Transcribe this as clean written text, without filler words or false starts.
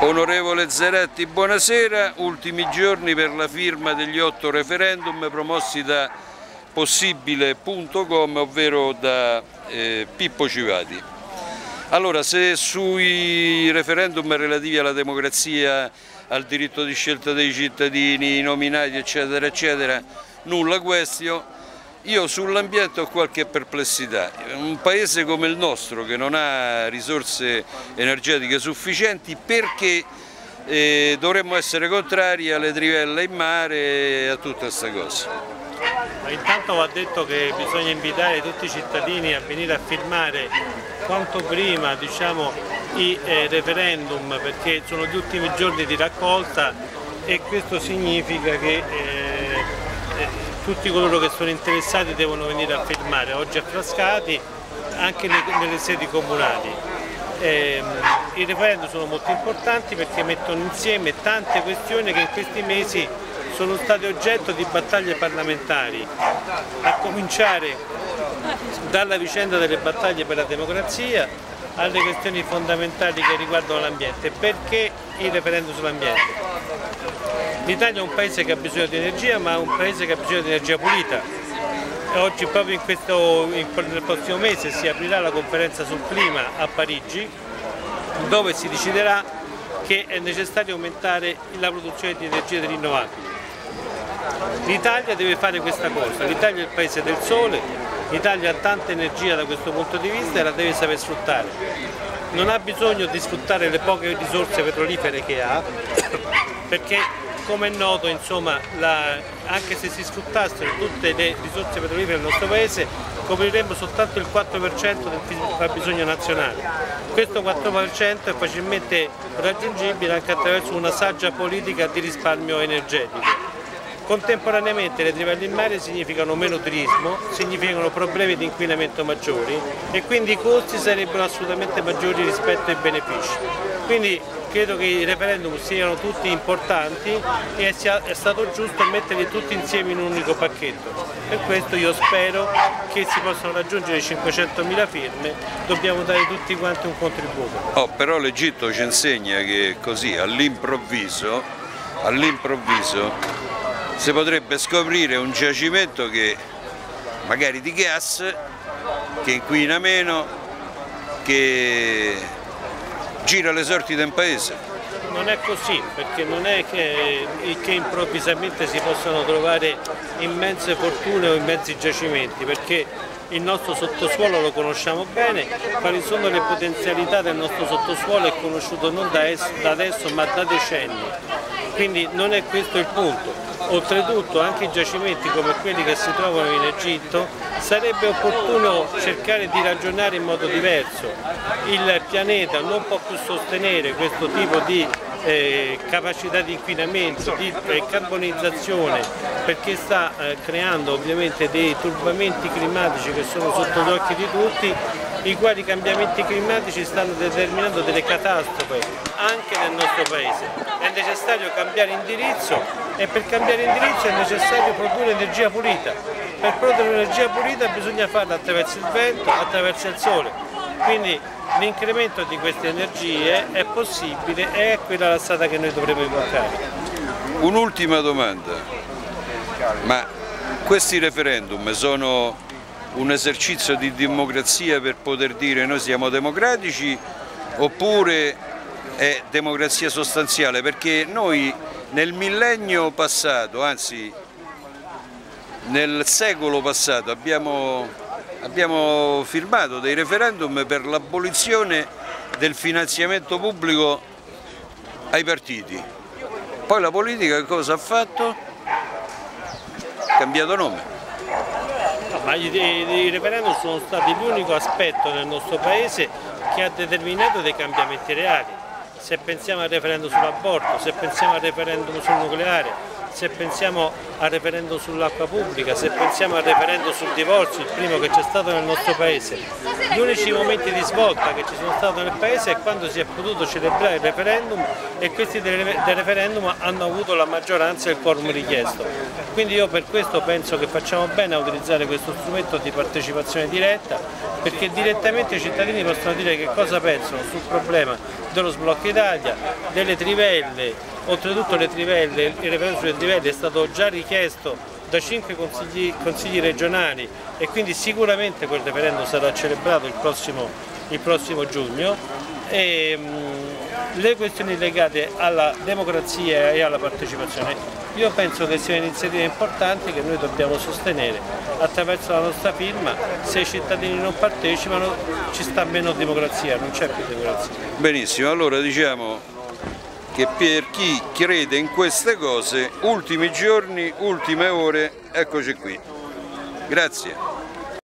Onorevole Zaratti, buonasera. Ultimi giorni per la firma degli 8 referendum promossi da possibile.com, ovvero da Pippo Civati. Allora, se sui referendum relativi alla democrazia, al diritto di scelta dei cittadini, nominati eccetera eccetera, nulla questio, io sull'ambiente ho qualche perplessità. Un paese come il nostro, che non ha risorse energetiche sufficienti, perché dovremmo essere contrari alle trivelle in mare e a tutta questa cosa? Ma intanto va detto che bisogna invitare tutti i cittadini a venire a firmare quanto prima, diciamo, i referendum, perché sono gli ultimi giorni di raccolta e questo significa che tutti coloro che sono interessati devono venire a firmare oggi a Frascati, anche nelle sedi comunali. I referendum sono molto importanti perché mettono insieme tante questioni che in questi mesi sono state oggetto di battaglie parlamentari, a cominciare dalla vicenda delle battaglie per la democrazia alle questioni fondamentali che riguardano l'ambiente. Perché il referendum sull'ambiente? L'Italia è un paese che ha bisogno di energia, ma è un paese che ha bisogno di energia pulita. E oggi, proprio nel prossimo mese, si aprirà la conferenza sul clima a Parigi, dove si deciderà che è necessario aumentare la produzione di energie rinnovabili. L'Italia deve fare questa cosa, l'Italia è il paese del sole, l'Italia ha tanta energia da questo punto di vista e la deve saper sfruttare. Non ha bisogno di sfruttare le poche risorse petrolifere che ha, perché, come è noto, insomma, anche se si sfruttassero tutte le risorse petrolifere del nostro Paese, copriremmo soltanto il 4% del fabbisogno nazionale. Questo 4% è facilmente raggiungibile anche attraverso una saggia politica di risparmio energetico. Contemporaneamente le trivelle in mare significano meno turismo, significano problemi di inquinamento maggiori e quindi i costi sarebbero assolutamente maggiori rispetto ai benefici. Quindi, credo che i referendum siano tutti importanti e è stato giusto metterli tutti insieme in un unico pacchetto. Per questo io spero che si possano raggiungere 500.000 firme, dobbiamo dare tutti quanti un contributo. Però l'Egitto ci insegna che così all'improvviso si potrebbe scoprire un giacimento che magari di gas, che inquina meno, che gira le sorti del paese. Non è così, perché non è che improvvisamente si possano trovare immense fortune o immensi giacimenti, perché il nostro sottosuolo lo conosciamo bene, quali sono le potenzialità del nostro sottosuolo è conosciuto non da adesso ma da decenni, quindi non è questo il punto. Oltretutto anche i giacimenti come quelli che si trovano in Egitto sarebbe opportuno cercare di ragionare in modo diverso. Il pianeta non può più sostenere questo tipo di capacità di inquinamento, di carbonizzazione, perché sta creando ovviamente dei turbamenti climatici che sono sotto gli occhi di tutti, i quali cambiamenti climatici stanno determinando delle catastrofi anche nel nostro paese. È necessario cambiare indirizzo e per cambiare indirizzo è necessario produrre energia pulita. Per produrre energia pulita bisogna farla attraverso il vento, attraverso il sole. Quindi l'incremento di queste energie è possibile e è quella la strada che noi dovremo imboccare. Un'ultima domanda, ma questi referendum sono un esercizio di democrazia per poter dire noi siamo democratici, oppure è democrazia sostanziale? Perché noi nel millennio passato, anzi nel secolo passato, abbiamo firmato dei referendum per l'abolizione del finanziamento pubblico ai partiti. Poi la politica cosa ha fatto? Ha cambiato nome. Ma i referendum sono stati l'unico aspetto del nostro Paese che ha determinato dei cambiamenti reali. Se pensiamo al referendum sull'aborto, se pensiamo al referendum sul nucleare, se pensiamo al referendum sull'acqua pubblica, se pensiamo al referendum sul divorzio, il primo che c'è stato nel nostro Paese, gli unici momenti di svolta che ci sono stati nel Paese è quando si è potuto celebrare il referendum e questi del referendum hanno avuto la maggioranza e il quorum richiesto. Quindi io per questo penso che facciamo bene a utilizzare questo strumento di partecipazione diretta, perché direttamente i cittadini possono dire che cosa pensano sul problema dello sblocco Italia, delle trivelle, oltretutto le trivelle, il referendum sulle trivelle è stato già richiesto da 5 consigli regionali e quindi sicuramente quel referendum sarà celebrato il prossimo giugno. E, le questioni legate alla democrazia e alla partecipazione, io penso che sia un'iniziativa importante che noi dobbiamo sostenere attraverso la nostra firma. Se i cittadini non partecipano ci sta meno democrazia, non c'è più democrazia. Benissimo, allora diciamo che per chi crede in queste cose, ultimi giorni, ultime ore, eccoci qui. Grazie.